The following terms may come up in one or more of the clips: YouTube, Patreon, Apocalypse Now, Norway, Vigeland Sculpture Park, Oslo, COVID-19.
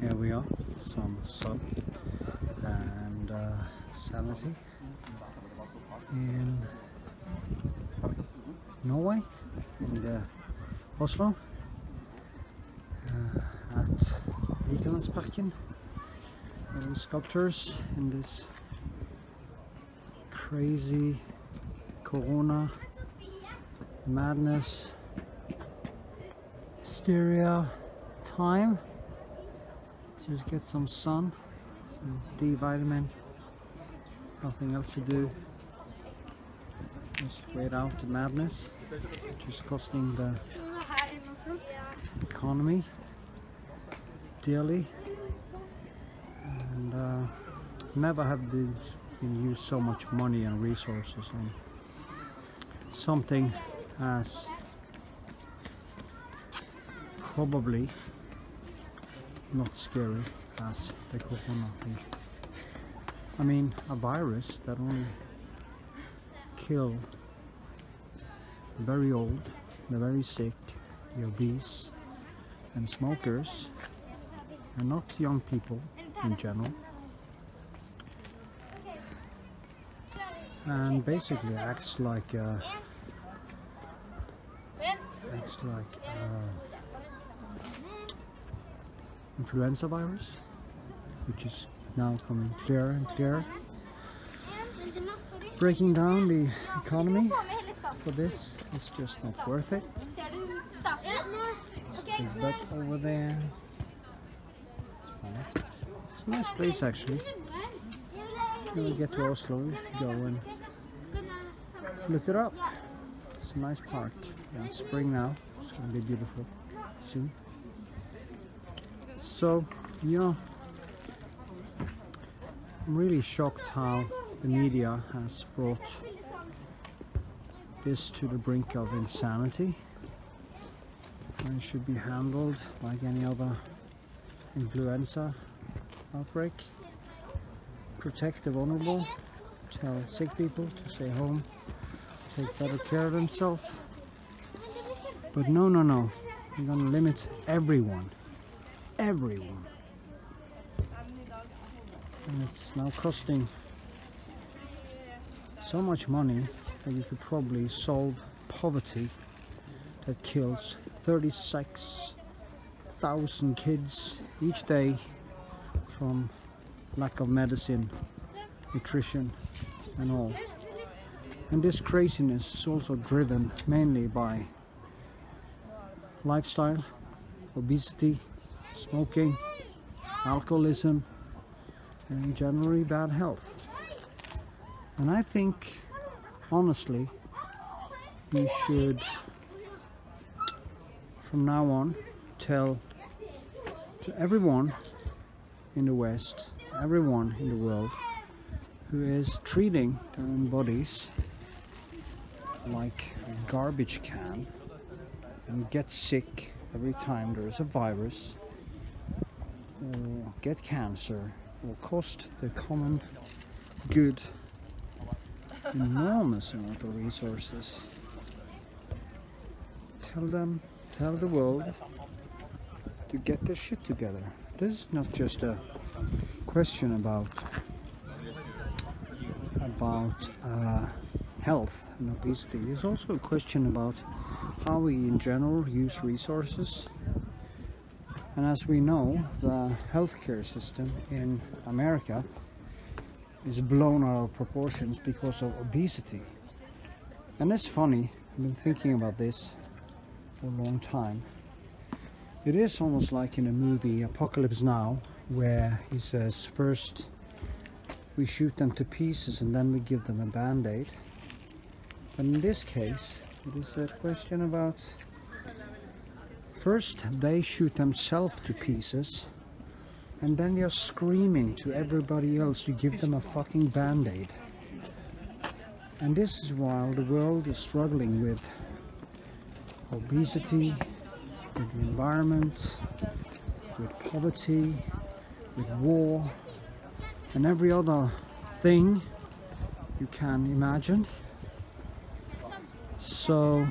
Here we are, some sun and sanity in Norway, in Oslo, at Vigeland Sculpture Park. Sculptures in this crazy corona madness hysteria time. Just get some sun, some D vitamin, nothing else to do, just wait out the madness, which is costing the economy dearly, and never have been used so much money and resources on something as probably not scary as the corona thing. I mean, a virus that only kills the very old, the very sick, the obese and smokers, and not young people in general, and basically acts like influenza virus, which is now coming clearer and clearer, breaking down the economy. For this, it's just not worth it. There's a butt over there. It's a nice place actually. When we get to Oslo, we should go and look it up. It's a nice park. Yeah, it's spring now. It's going to be beautiful soon. So, you know, I'm really shocked how the media has brought this to the brink of insanity, and it should be handled like any other influenza outbreak. Protect the vulnerable, tell sick people to stay home, take better care of themselves. But no, no, no, we're going to limit everyone. Everyone. And it's now costing so much money that you could probably solve poverty that kills 36,000 kids each day from lack of medicine, nutrition and all. And this craziness is also driven mainly by lifestyle, obesity, smoking, alcoholism, and generally bad health. And I think, honestly, we should, from now on, tell to everyone in the West, everyone in the world, who is treating their own bodies like a garbage can and get sick every time there is a virus, or get cancer, or cost the common good enormous amount of resources. Tell them, tell the world to get their shit together. This is not just a question about health and obesity. It's also a question about how we in general use resources. And as we know, the healthcare system in America is blown out of proportions because of obesity. And it's funny, I've been thinking about this for a long time. It is almost like in a movie, Apocalypse Now, where he says, first we shoot them to pieces and then we give them a band-aid. But in this case, it is a question about, first they shoot themselves to pieces, and then they are screaming to everybody else to give them a fucking band-aid. And this is while the world is struggling with obesity, with the environment, with poverty, with war, and every other thing you can imagine. So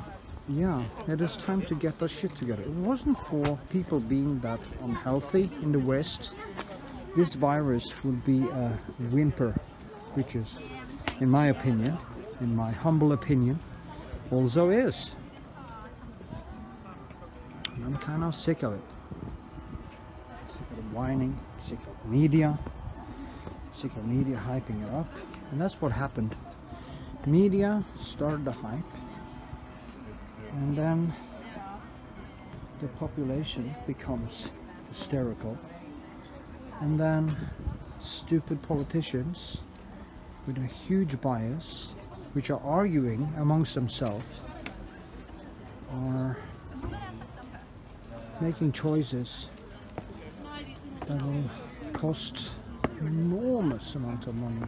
Yeah, it is time to get our shit together. If it wasn't for people being that unhealthy in the West, this virus would be a whimper, which is, in my opinion, in my humble opinion, also is. And I'm kind of sick of it. Sick of whining, sick of media, hyping it up. And that's what happened. Media started the hype, and then the population becomes hysterical, and then stupid politicians with a huge bias, which are arguing amongst themselves, are making choices that will cost an enormous amount of money.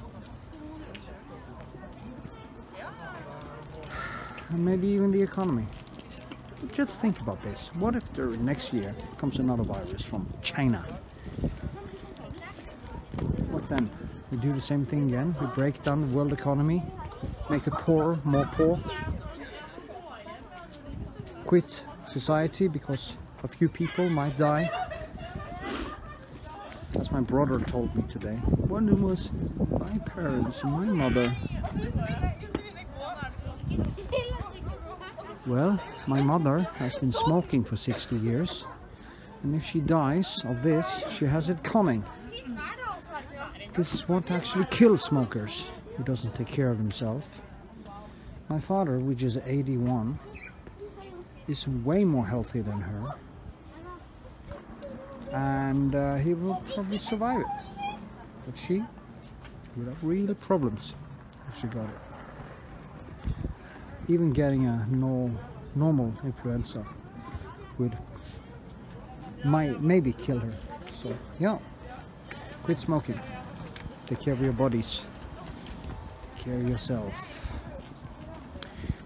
And maybe even the economy. But just think about this. What if there next year comes another virus from China? What then? We do the same thing again? We break down the world economy, make the poor more poor, quit society because a few people might die? As my brother told me today, one of was my parents and my mother. Well, my mother has been smoking for 60 years, and if she dies of this, she has it coming. This is what actually kills smokers, who doesn't take care of himself. My father, which is 81, is way more healthy than her, and he will probably survive it. But she would have real problems if she got it. Even getting a normal influenza would maybe kill her. So yeah, quit smoking. Take care of your bodies. Take care of yourself.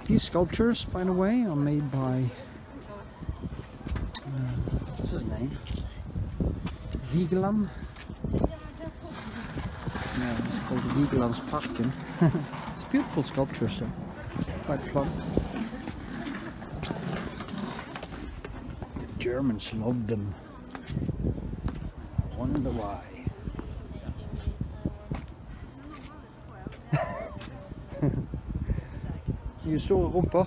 These sculptures, by the way, are made by what's his name? Vigeland. Yeah, it's called Vigeland Sculpture Park. It's beautiful sculptures, though. Quite fun. The Germans loved them. I wonder why. You saw rumper.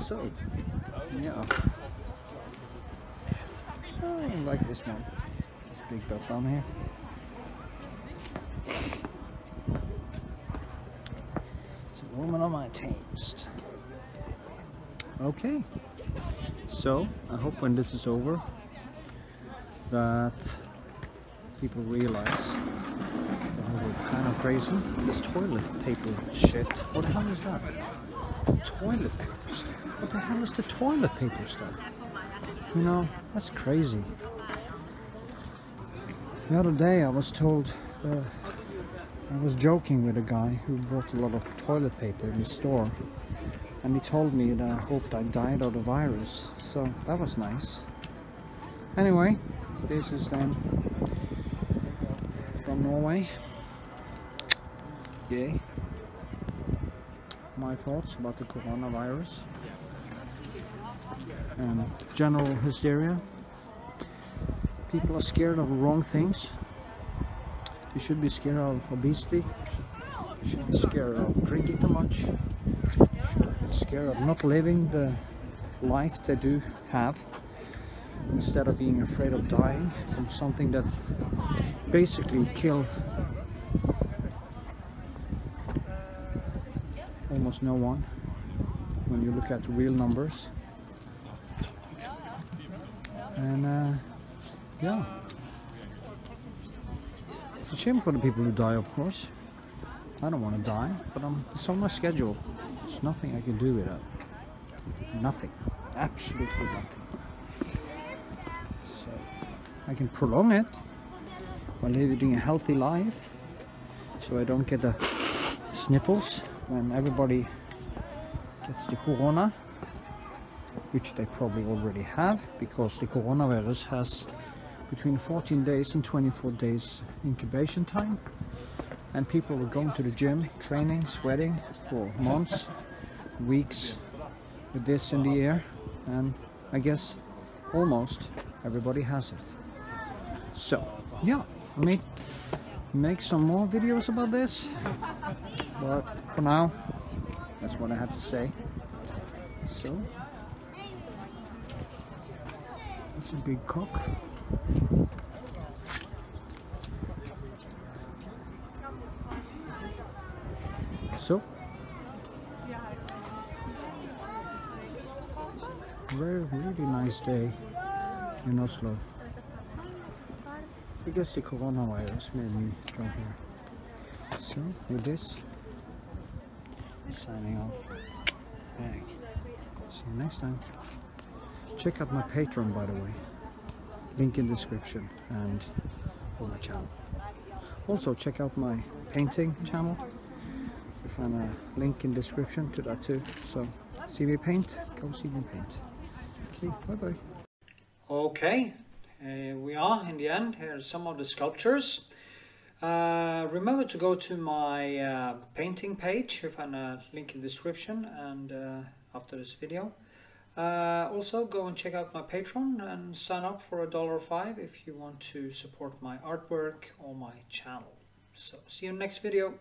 So, yeah. Oh, I like this one. This big belt down here. Woman of my taste. Okay, so I hope when this is over that people realize that we're kind of crazy. This toilet paper shit. What the hell is that? Toilet paper stuff. What the hell is the toilet paper stuff? You know, that's crazy. The other day I was told I was joking with a guy who bought a lot of toilet paper in the store, and he told me that I hoped I died of the virus, so that was nice. Anyway, this is then from Norway. Yay. My thoughts about the coronavirus and general hysteria. People are scared of the wrong things. You should be scared of obesity, you should be scared of drinking too much, you should be scared of not living the life they do have, instead of being afraid of dying from something that basically kills almost no one, when you look at the real numbers. And yeah. It's a shame for the people who die, of course. I don't want to die, but it's on my schedule. There's nothing I can do with it. Nothing. Absolutely nothing. So, I can prolong it by living a healthy life, so I don't get the sniffles when everybody gets the corona, which they probably already have, because the coronavirus has between 14 days and 24 days incubation time, and people were going to the gym, training, sweating for months, weeks, with this in the air, and I guess almost everybody has it. So yeah, I mean, make some more videos about this, but for now that's what I have to say. So that's a big cock. So very, really nice day in Oslo. I guess the coronavirus made me come here. So with this, I'm signing off. Bang. See you next time. Check out my Patreon, by the way. Link in description and on my channel. Also check out my painting channel. You'll find a link in description to that too. So see me paint, go see me paint. Okay, bye-bye. Okay. We are in the end. Here's some of the sculptures. Remember to go to my painting page. You'll find a link in the description and after this video. Also go and check out my Patreon and sign up for $1.05 if you want to support my artwork or my channel. So see you next video.